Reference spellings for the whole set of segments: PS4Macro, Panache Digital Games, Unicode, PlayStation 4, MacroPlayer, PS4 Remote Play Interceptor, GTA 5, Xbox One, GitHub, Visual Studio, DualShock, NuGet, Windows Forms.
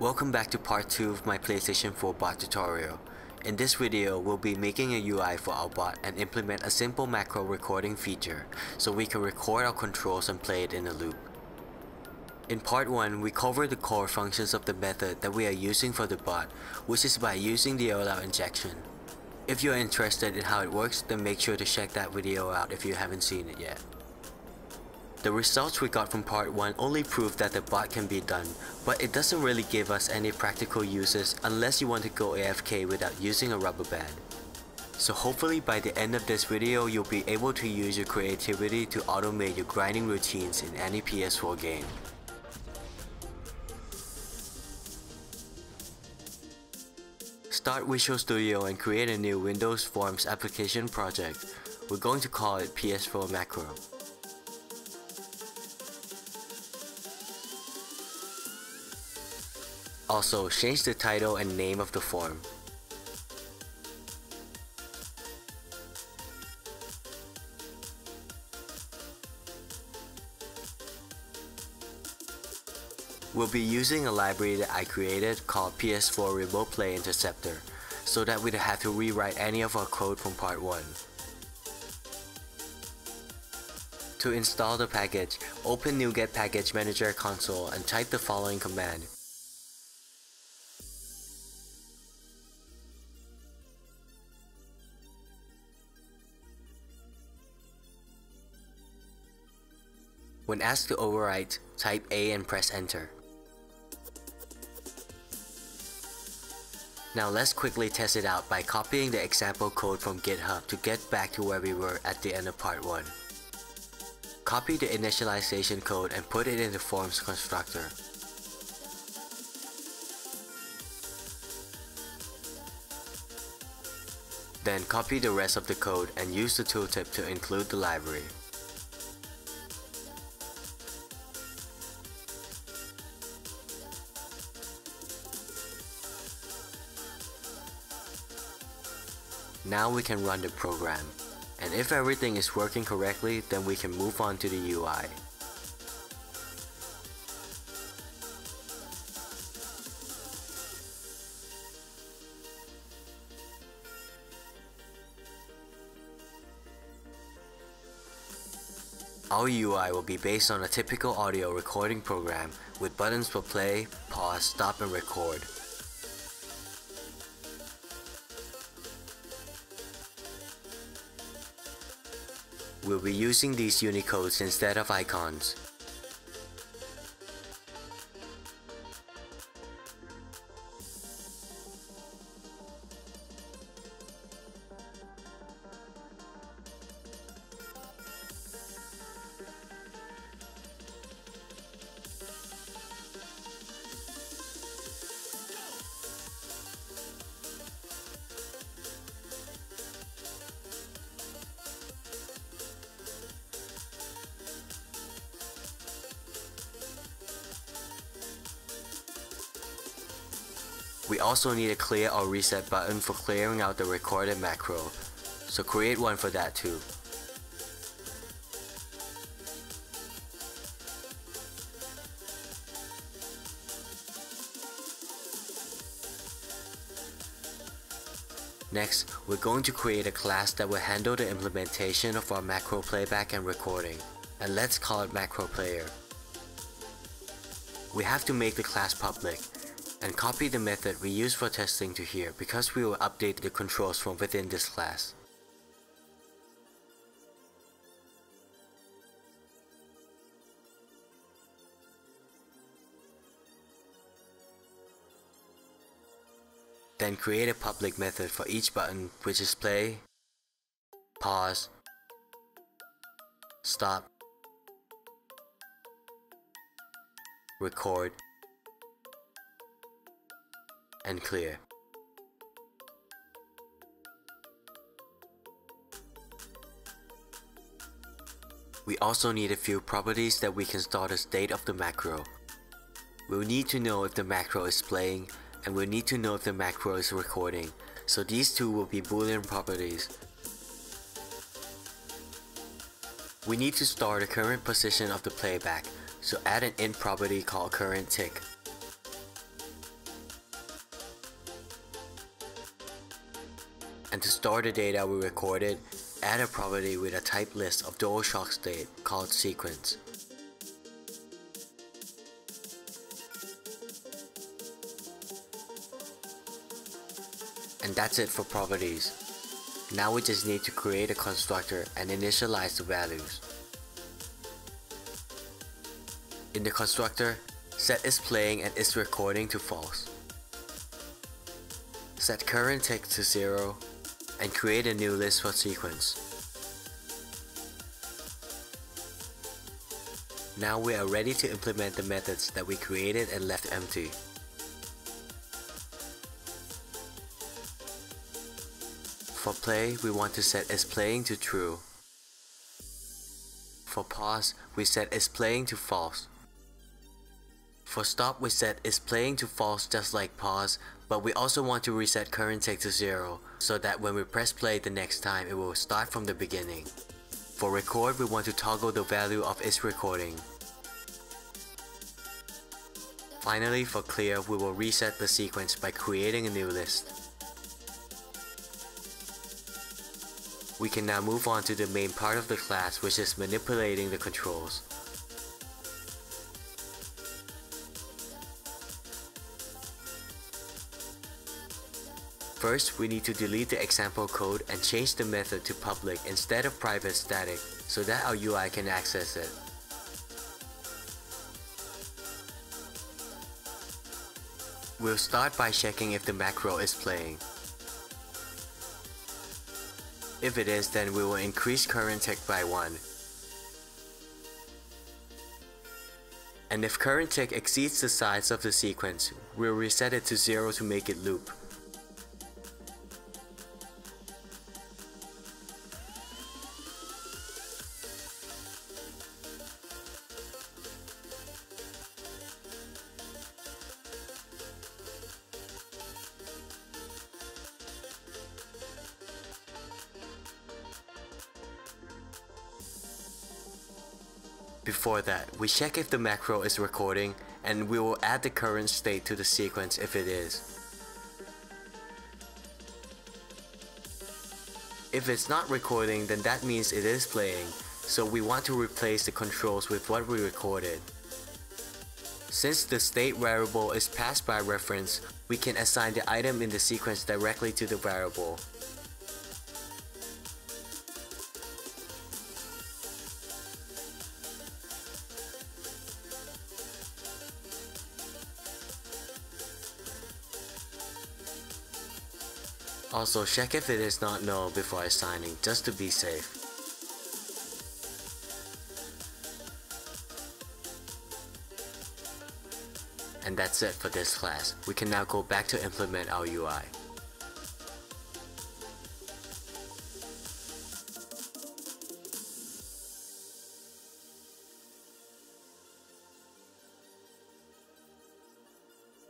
Welcome back to part 2 of my PlayStation 4 bot tutorial. In this video, we'll be making a UI for our bot and implement a simple macro recording feature so we can record our controls and play it in a loop. In part 1, we cover the core functions of the method that we are using for the bot, which is by using the allow injection. If you're interested in how it works, then make sure to check that video out if you haven't seen it yet. The results we got from part 1 only prove that the bot can be done, but it doesn't really give us any practical uses unless you want to go AFK without using a rubber band. So hopefully by the end of this video, you'll be able to use your creativity to automate your grinding routines in any PS4 game. Start Visual Studio and create a new Windows Forms application project. We're going to call it PS4 Macro. Also, change the title and name of the form. We'll be using a library that I created called PS4 Remote Play Interceptor, so that we don't have to rewrite any of our code from part 1. To install the package, open NuGet Package Manager console and type the following command. When asked to overwrite, type A and press enter. Now let's quickly test it out by copying the example code from GitHub to get back to where we were at the end of part 1. Copy the initialization code and put it in the forms constructor. Then copy the rest of the code and use the tooltip to include the library. Now we can run the program, and if everything is working correctly, then we can move on to the UI. Our UI will be based on a typical audio recording program with buttons for play, pause, stop, and record. We'll be using these Unicodes instead of icons. We also need a clear or reset button for clearing out the recorded macro, so create one for that too. Next, we're going to create a class that will handle the implementation of our macro playback and recording, and let's call it MacroPlayer. We have to make the class public, and copy the method we use for testing to here because we will update the controls from within this class. Then create a public method for each button, which is play, pause, stop, record, and clear. We also need a few properties that we can store the state of the macro. We'll need to know if the macro is playing, and we'll need to know if the macro is recording, so these two will be Boolean properties. We need to store the current position of the playback, so add an int property called current tick. and to store the data we recorded, add a property with a type list of DualShock state called sequence. And that's it for properties. Now we just need to create a constructor and initialize the values. In the constructor, set is playing and is recording to false. Set current text to 0 and create a new list for sequence. Now we are ready to implement the methods that we created and left empty. For play, we want to set is playing to true. For pause, we set is playing to false. For stop, we set is playing to false just like pause, but we also want to reset current text to 0 so that when we press play the next time it will start from the beginning. For record, we want to toggle the value of is recording. Finally, for clear, we will reset the sequence by creating a new list. We can now move on to the main part of the class, which is manipulating the controls. First, we need to delete the example code and change the method to public instead of private static, so that our UI can access it. We'll start by checking if the macro is playing. If it is, then we will increase current tick by 1. And if current tick exceeds the size of the sequence, we'll reset it to 0 to make it loop. Before that, we check if the macro is recording, and we will add the current state to the sequence if it is. If it's not recording, then that means it is playing, so we want to replace the controls with what we recorded. Since the state variable is passed by reference, we can assign the item in the sequence directly to the variable. Also, check if it is not null before assigning, just to be safe. And that's it for this class. We can now go back to implement our UI.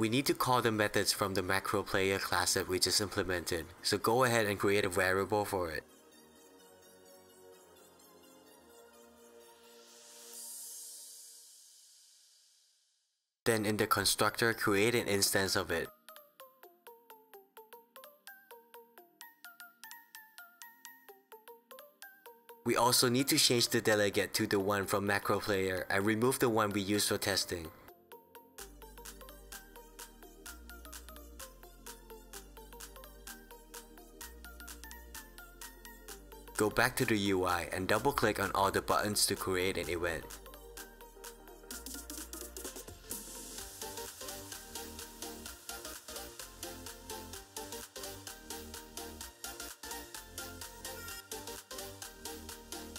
We need to call the methods from the MacroPlayer class that we just implemented, so go ahead and create a variable for it. Then in the constructor, create an instance of it. We also need to change the delegate to the one from MacroPlayer and remove the one we used for testing. Go back to the UI and double click on all the buttons to create an event.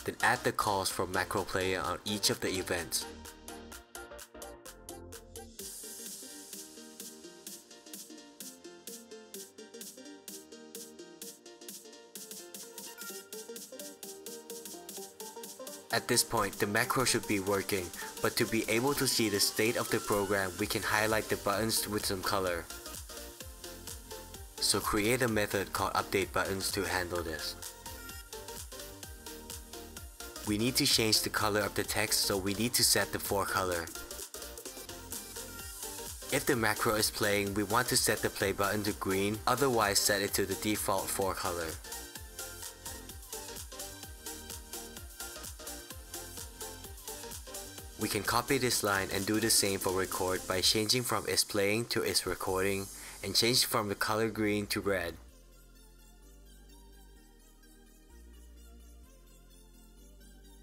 Then add the calls from MacroPlayer on each of the events. At this point, the macro should be working, but to be able to see the state of the program, we can highlight the buttons with some color. So create a method called updateButtons to handle this. We need to change the color of the text, so we need to set the forecolor. If the macro is playing, we want to set the play button to green, otherwise set it to the default 4 color. We can copy this line and do the same for record by changing from is playing to is recording and change from the color green to red.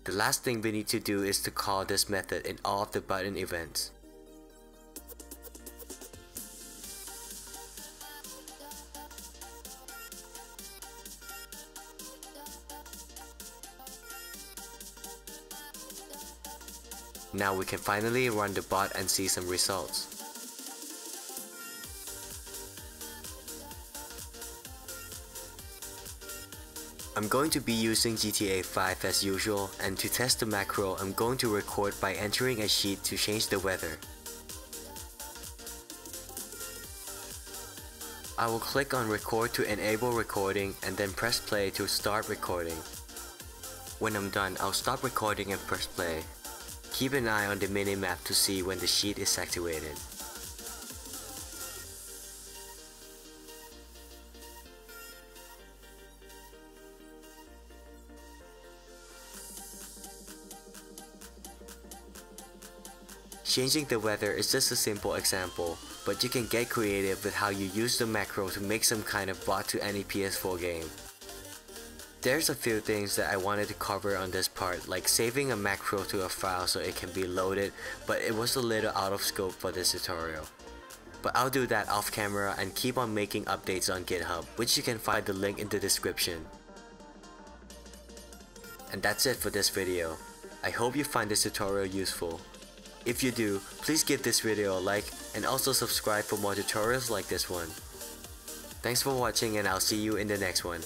The last thing we need to do is to call this method in all of the button events. Now we can finally run the bot and see some results. I'm going to be using GTA 5 as usual, and to test the macro, I'm going to record by entering a sheet to change the weather. I will click on record to enable recording and then press play to start recording. When I'm done, I'll stop recording and press play. Keep an eye on the minimap to see when the sheet is activated. Changing the weather is just a simple example, but you can get creative with how you use the macro to make some kind of bot to any PS4 game. There's a few things that I wanted to cover on this part, like saving a macro to a file so it can be loaded, but it was a little out of scope for this tutorial. But I'll do that off camera and keep on making updates on GitHub, which you can find the link in the description. And that's it for this video. I hope you find this tutorial useful. If you do, please give this video a like and also subscribe for more tutorials like this one. Thanks for watching and I'll see you in the next one.